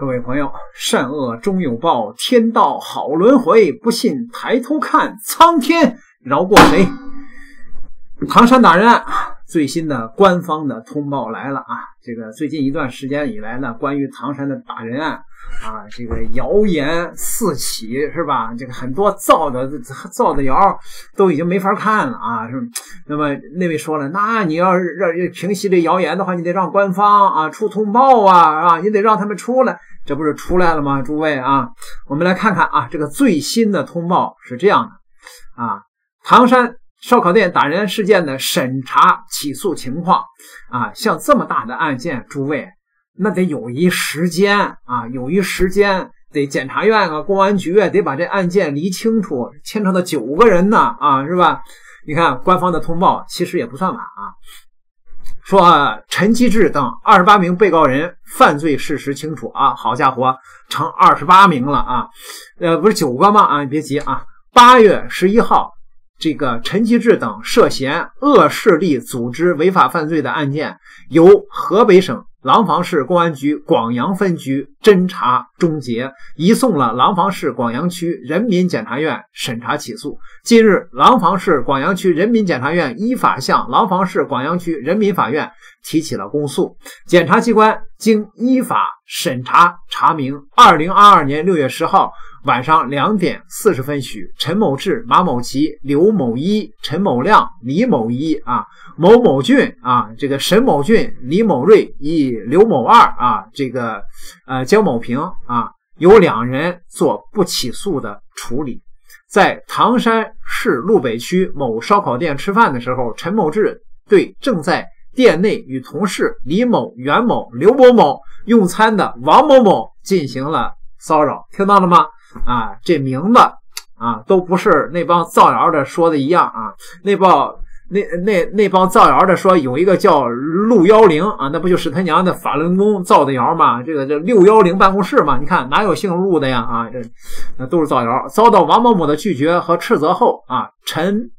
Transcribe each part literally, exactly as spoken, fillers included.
各位朋友，善恶终有报，天道好轮回。不信抬头看，苍天饶过谁？唐山打人案最新的官方的通报来了啊！这个最近一段时间以来呢，关于唐山的打人案啊，这个谣言四起，是吧？这个很多造的造的谣都已经没法看了啊！是，那么那位说了，那你要是让平息这谣言的话，你得让官方啊出通报啊啊，你得让他们出来，这不是出来了吗？诸位啊，我们来看看啊，这个最新的通报是这样的啊，唐山烧烤店打人事件的审查起诉情况啊，像这么大的案件，诸位那得有一时间啊，有一时间得检察院啊、公安局啊得把这案件理清楚，牵扯到九个人呢啊，是吧？你看官方的通报其实也不算晚啊，说、啊、陈基志等二十八名被告人犯罪事实清楚啊，好家伙，成二十八名了啊，呃，不是九个吗？啊，你别急啊，八月十一号。这个陈基志等涉嫌恶势力组织违法犯罪的案件，由河北省廊坊市公安局广阳分局侦查终结，移送了廊坊市广阳区人民检察院审查起诉。近日，廊坊市广阳区人民检察院依法向廊坊市广阳区人民法院提起了公诉。检察机关经依法审查查明，二零二二年六月十号晚上两点四十分许，陈某志、马某奇、刘某一、陈某亮、李某一啊、某某俊啊、这个沈某俊、李某瑞以刘某二啊、这个呃江某平啊，有两人做不起诉的处理。在唐山市路北区某烧烤店吃饭的时候，陈某志对正在店内与同事李某、袁某、刘某某用餐的王某某进行了骚扰，听到了吗？啊，这名字啊都不是那帮造谣的说的一样啊，那帮那那那帮造谣的说有一个叫六一零啊，那不就是他娘的法轮功造的谣吗？这个这六一零办公室嘛，你看哪有姓陆的呀？啊，这那都是造谣。遭到王某某的拒绝和斥责后啊，陈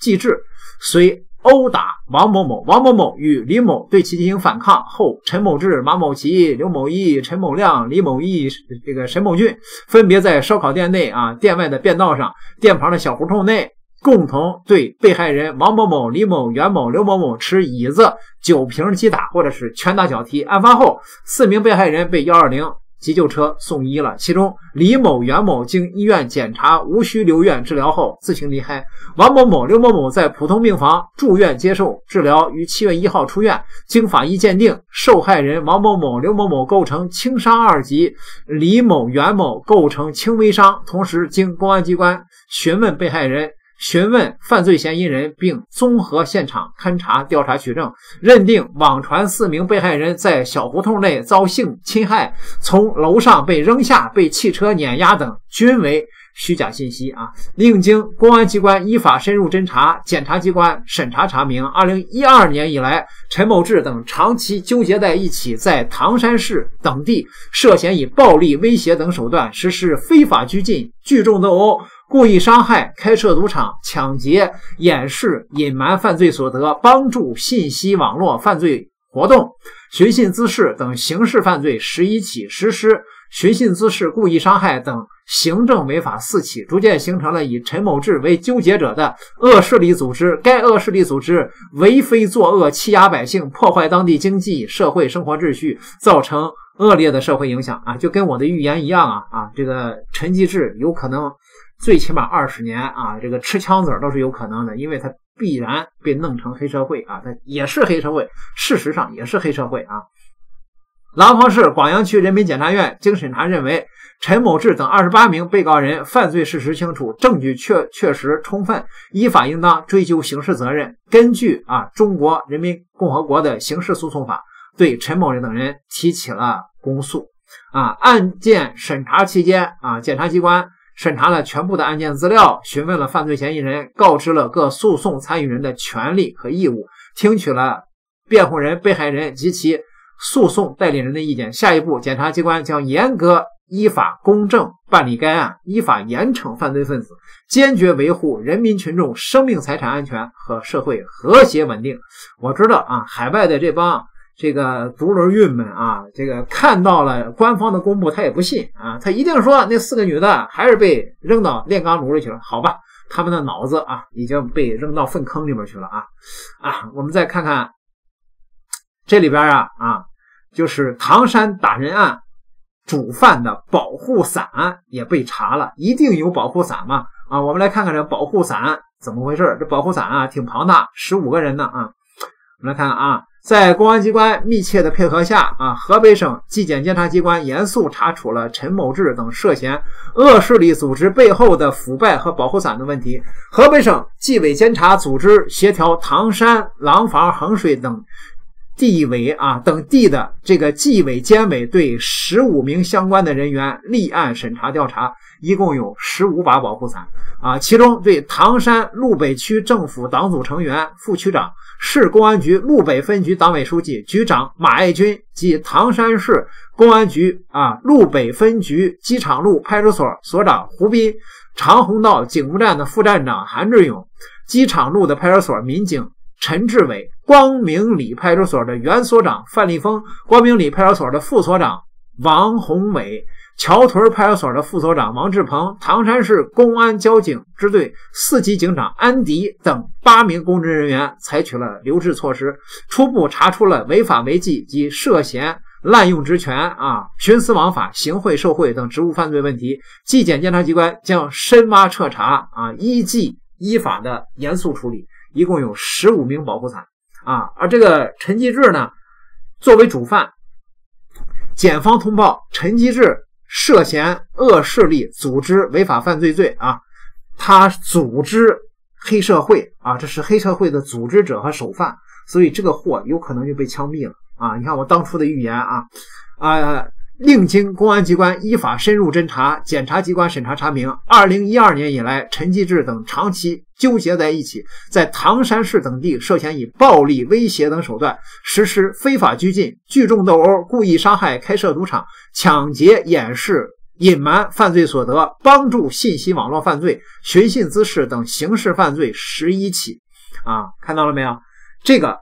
继志随殴打王某某，王某某与李某对其进行反抗后，陈某志、马某奇、刘某一、陈某亮、李某一、这个沈某俊分别在烧烤店内啊、店外的便道上、店旁的小胡同内，共同对被害人王某某、李某、袁某、刘某某持椅子、酒瓶击打或者是拳打脚踢。案发后，四名被害人被一二零急救车送医了，其中李某、袁某经医院检查无需留院治疗后自行离开，王某某、刘某某在普通病房住院接受治疗，于七月一号出院。经法医鉴定，受害人王某某、刘某某构成轻伤二级，李某、袁某构成轻微伤。同时，经公安机关询问被害人、询问犯罪嫌疑人，并综合现场勘查调查取证，认定网传四名被害人在小胡同内遭性侵害、从楼上被扔下、被汽车碾压等均为虚假信息啊！另经公安机关依法深入侦查，检察机关审查查明，二零一二年以来，陈某志等长期纠结在一起，在唐山市等地涉嫌以暴力、威胁等手段实施非法拘禁、聚众斗殴、故意伤害、开设赌场、抢劫、掩饰、隐瞒犯罪所得、帮助信息网络犯罪活动、寻衅滋事等刑事犯罪十一起，实施寻衅滋事、故意伤害等行政违法四起，逐渐形成了以陈某志为纠结者的恶势力组织。该恶势力组织为非作恶，欺压百姓，破坏当地经济社会生活秩序，造成恶劣的社会影响啊！就跟我的预言一样啊啊！这个陈继志有可能最起码二十年啊，这个吃枪子都是有可能的，因为他必然被弄成黑社会啊，他也是黑社会，事实上也是黑社会啊。廊坊市广阳区人民检察院经审查认为，陈某志等二十八名被告人犯罪事实清楚，证据确确实充分，依法应当追究刑事责任。根据啊中国人民共和国的刑事诉讼法，对陈某人等人提起了公诉啊。案件审查期间啊，检察机关审查了全部的案件资料，询问了犯罪嫌疑人，告知了各诉讼参与人的权利和义务，听取了辩护人、被害人及其诉讼代理人的意见。下一步，检察机关将严格依法公正办理该案，依法严惩犯罪分子，坚决维护人民群众生命财产安全和社会和谐稳定。我知道啊，海外的这帮这个独轮运们啊，这个看到了官方的公布，他也不信啊，他一定说那四个女的还是被扔到炼钢炉里去了。好吧，他们的脑子啊已经被扔到粪坑里边去了啊啊！我们再看看这里边啊啊，就是唐山打人案主犯的保护伞也被查了，一定有保护伞嘛啊！我们来看看这保护伞怎么回事？这保护伞啊挺庞大， 十五个人呢啊！我们来看看啊。在公安机关密切的配合下啊，河北省纪检监察机关严肃查处了陈某志等涉嫌恶势力组织背后的腐败和保护伞的问题。河北省纪委监察组织协调唐山、廊坊、衡水等地委啊等地的这个纪委监委对十五名相关的人员立案审查调查，一共有十五把保护伞啊，其中对唐山路北区政府党组成员、副区长、市公安局路北分局党委书记、局长马爱军及唐山市公安局啊路北分局机场路派出所所长胡斌、长虹道警务站的副站长韩志勇、机场路的派出所民警陈志伟、光明里派出所的原所长范立峰、光明里派出所的副所长王宏伟、桥屯派出所的副所长王志鹏、唐山市公安交警支队四级警长安迪等八名公职人员采取了留置措施，初步查出了违法违纪及涉嫌滥用职权啊、徇私枉法、行贿受贿等职务犯罪问题。纪检监察机关将深挖彻查啊，依纪依法的严肃处理，一共有十五名保护伞啊。而这个陈继志呢，作为主犯，检方通报陈继志涉嫌恶势力组织违法犯罪罪啊，他组织黑社会啊，这是黑社会的组织者和首犯，所以这个货有可能就被枪毙了啊！你看我当初的预言啊，啊，另经公安机关依法深入侦查，检察机关审查查明，二零一二年以来，陈继志等长期纠结在一起，在唐山市等地涉嫌以暴力、威胁等手段实施非法拘禁、聚众斗殴、故意伤害、开设赌场、抢劫、掩饰、隐瞒犯罪所得、帮助信息网络犯罪、寻衅滋事等刑事犯罪十一起啊！看到了没有？这个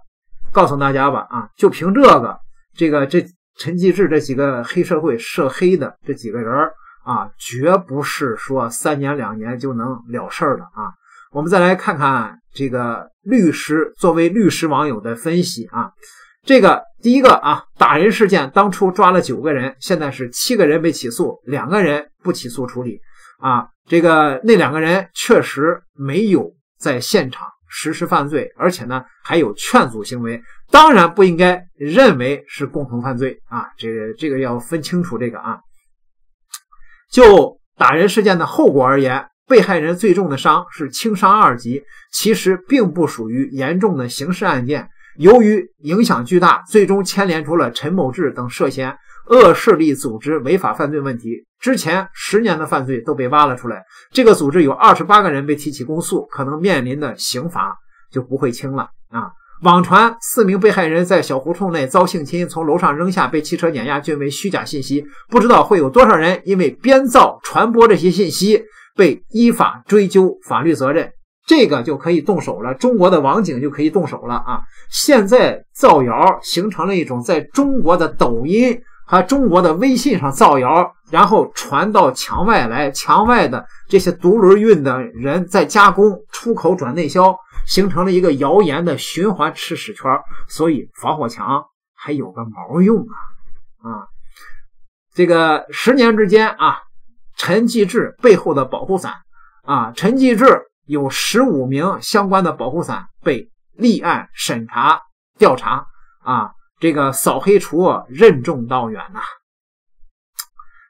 告诉大家吧啊，就凭这个，这个这。陈继志这几个黑社会涉黑的这几个人啊，绝不是说三年两年就能了事儿的啊。我们再来看看这个律师作为律师网友的分析啊。这个第一个啊，打人事件当初抓了九个人，现在是七个人被起诉，两个人不起诉处理啊。这个那两个人确实没有在现场实施犯罪，而且呢还有劝阻行为，当然不应该认为是共同犯罪啊，这个这个要分清楚这个啊。就打人事件的后果而言，被害人最重的伤是轻伤二级，其实并不属于严重的刑事案件。由于影响巨大，最终牵连出了陈某志等涉嫌恶势力组织违法犯罪问题，之前十年的犯罪都被挖了出来，这个组织有二十八个人被提起公诉，可能面临的刑罚就不会轻了啊。网传四名被害人在小胡同内遭性侵，从楼上扔下被汽车碾压，均为虚假信息，不知道会有多少人因为编造传播这些信息被依法追究法律责任，这个就可以动手了，中国的网警就可以动手了啊。现在造谣形成了一种在中国的抖音和中国的微信上造谣，然后传到墙外来，墙外的这些独轮运的人再加工，出口转内销，形成了一个谣言的循环吃屎圈，所以防火墙还有个毛用啊啊！这个十年之间啊，陈继志背后的保护伞啊，陈继志有十五名相关的保护伞被立案审查调查啊。这个扫黑除恶任重道远呐、啊，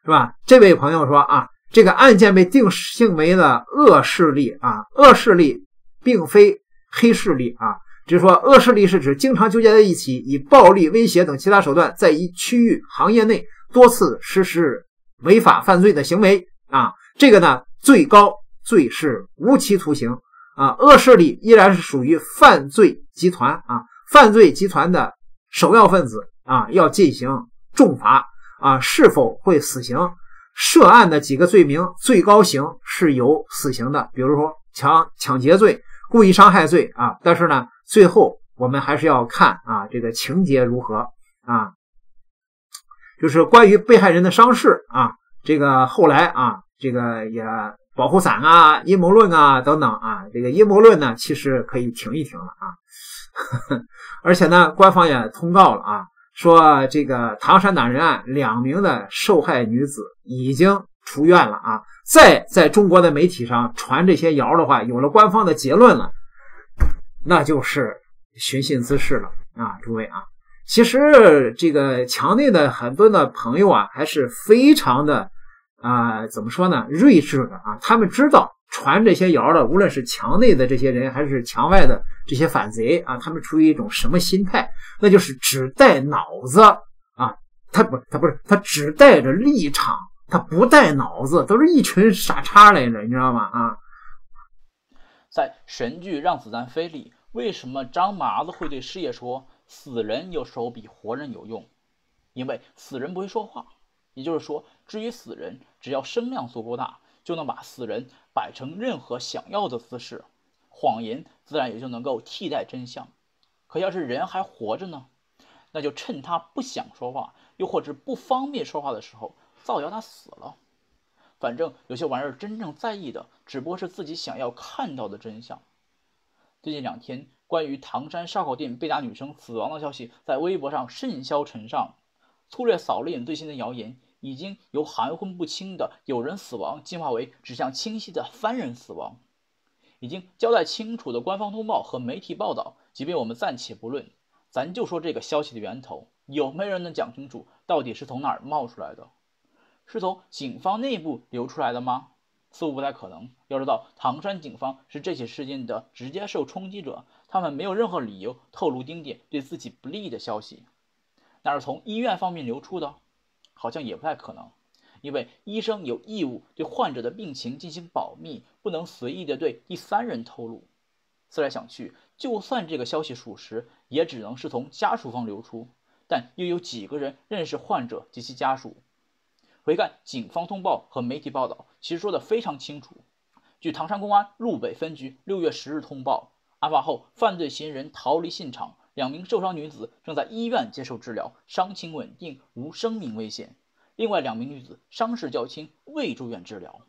是吧？这位朋友说啊，这个案件被定性为了恶势力啊，恶势力并非黑势力啊，只是说恶势力是指经常纠结在一起，以暴力、威胁等其他手段，在一区域、行业内多次实施违法犯罪的行为啊。这个呢，最高罪是无期徒刑啊。恶势力依然是属于犯罪集团啊，犯罪集团的首要分子啊，要进行重罚啊，是否会死刑？涉案的几个罪名，最高刑是有死刑的，比如说抢抢劫罪、故意伤害罪啊。但是呢，最后我们还是要看啊这个情节如何啊，就是关于被害人的伤势啊，这个后来啊，这个也保护伞啊、阴谋论啊等等啊，这个阴谋论呢，其实可以停一停了啊。呵呵，而且呢，官方也通告了啊，说这个唐山打人案两名的受害女子已经出院了啊。再在中国的媒体上传这些谣的话，有了官方的结论了，那就是寻衅滋事了啊，诸位啊。其实这个墙内的很多的朋友啊，还是非常的啊、呃，怎么说呢，睿智的啊。他们知道传这些谣的，无论是墙内的这些人，还是墙外的这些反贼啊，他们处于一种什么心态？那就是只带脑子啊，他不，他不是，他只带着立场，他不带脑子，都是一群傻叉来着，你知道吗？啊，在神剧《让子弹飞》里，为什么张麻子会对师爷说？死人有时候比活人有用，因为死人不会说话。也就是说，至于死人，只要声量足够大，就能把死人摆成任何想要的姿势，谎言自然也就能够替代真相。可要是人还活着呢，那就趁他不想说话，又或者不方便说话的时候，造谣他死了。反正有些玩意儿真正在意的，只不过是自己想要看到的真相。最近两天，关于唐山烧烤店被打女生死亡的消息在微博上甚嚣尘上，粗略扫了眼最新的谣言，已经由含混不清的有人死亡进化为指向清晰的三人死亡。已经交代清楚的官方通报和媒体报道，即便我们暂且不论，咱就说这个消息的源头，有没有人能讲清楚到底是从哪儿冒出来的？是从警方内部流出来的吗？似乎不太可能。要知道，唐山警方是这起事件的直接受冲击者，他们没有任何理由透露丁点对自己不利的消息。那是从医院方面流出的，好像也不太可能，因为医生有义务对患者的病情进行保密，不能随意的对第三人透露。思来想去，就算这个消息属实，也只能是从家属方流出，但又有几个人认识患者及其家属？回看警方通报和媒体报道，其实说得非常清楚。据唐山公安路北分局六月十日通报，案发后犯罪嫌疑人逃离现场，两名受伤女子正在医院接受治疗，伤情稳定，无生命危险。另外两名女子伤势较轻，未住院治疗。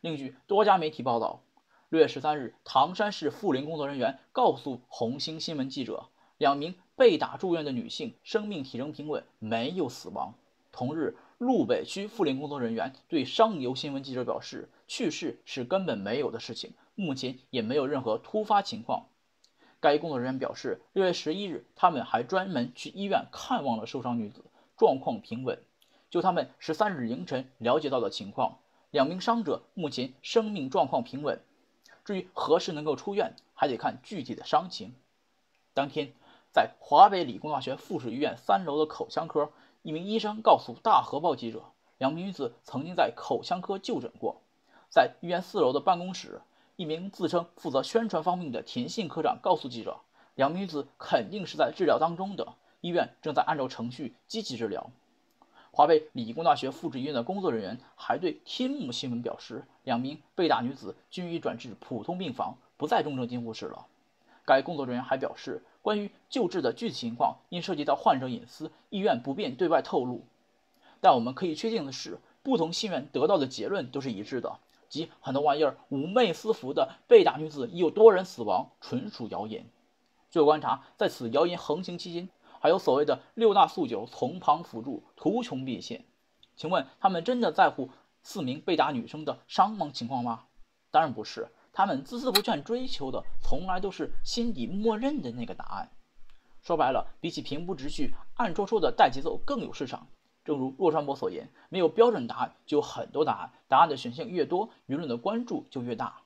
另据多家媒体报道，六月十三日，唐山市妇联工作人员告诉红星新闻记者，两名被打住院的女性生命体征平稳，没有死亡。同日，路北区妇联工作人员对上游新闻记者表示，去世是根本没有的事情，目前也没有任何突发情况。该工作人员表示，六月十一日，他们还专门去医院看望了受伤女子，状况平稳。就他们十三日凌晨了解到的情况，两名伤者目前生命状况平稳。至于何时能够出院，还得看具体的伤情。当天，在华北理工大学附属医院三楼的口腔科，一名医生告诉大河报记者，两名女子曾经在口腔科就诊过。在医院四楼的办公室，一名自称负责宣传方面的田信科长告诉记者，两名女子肯定是在治疗当中的，医院正在按照程序积极治疗。华北理工大学附属医院的工作人员还对天幕新闻表示，两名被打女子均已转至普通病房，不在重症监护室了。该工作人员还表示，关于救治的具体情况，因涉及到患者隐私，医院不便对外透露。但我们可以确定的是，不同信源得到的结论都是一致的，即很多玩意儿妩媚私服的被打女子已有多人死亡，纯属谣言。据我观察，在此谣言横行期间，还有所谓的六大诉求从旁辅助，图穷匕现。请问他们真的在乎四名被打女生的伤亡情况吗？当然不是。他们孜孜不倦追求的，从来都是心底默认的那个答案。说白了，比起平铺直叙、暗戳戳的带节奏更有市场。正如若川博所言，没有标准答案，就有很多答案，答案的选项越多，舆论的关注就越大。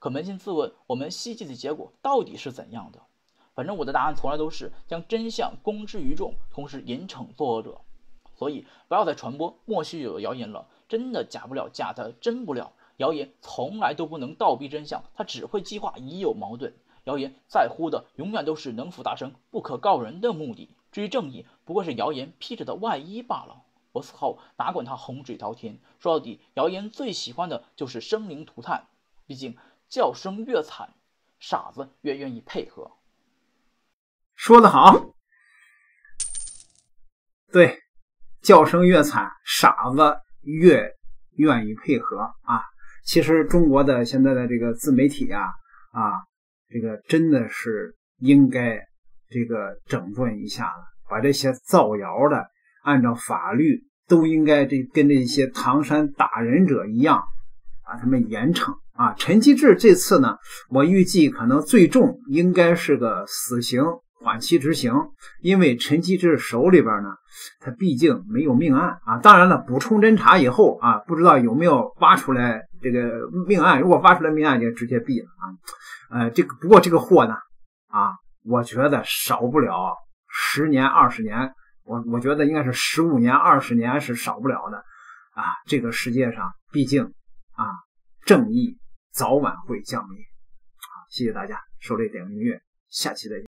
可扪心自问，我们希冀的结果到底是怎样的？反正我的答案从来都是将真相公之于众，同时严惩作恶者。所以不要再传播莫须有的谣言了，真的假不了，假的真不了。谣言从来都不能倒逼真相，它只会激化已有矛盾。谣言在乎的永远都是能否达成不可告人的目的，至于正义，不过是谣言披着的外衣罢了。我死后哪管它洪水滔天，说到底，谣言最喜欢的就是生灵涂炭。毕竟叫声越惨，傻子越愿意配合。说得好。对，叫声越惨，傻子越愿意配合啊。其实中国的现在的这个自媒体啊啊，这个真的是应该这个整顿一下了，把这些造谣的按照法律都应该这跟这些唐山打人者一样，把他们严惩啊。陈其志这次呢，我预计可能最重应该是个死刑缓期执行，因为陈其志手里边呢，他毕竟没有命案啊。当然了，补充侦查以后啊，不知道有没有挖出来这个命案，如果挖出来命案就直接毙了啊。呃，这个不过这个货呢啊，我觉得少不了十年二十年，我我觉得应该是十五年二十年是少不了的啊。这个世界上毕竟啊，正义早晚会降临。好，谢谢大家收听点个音乐，下期再见。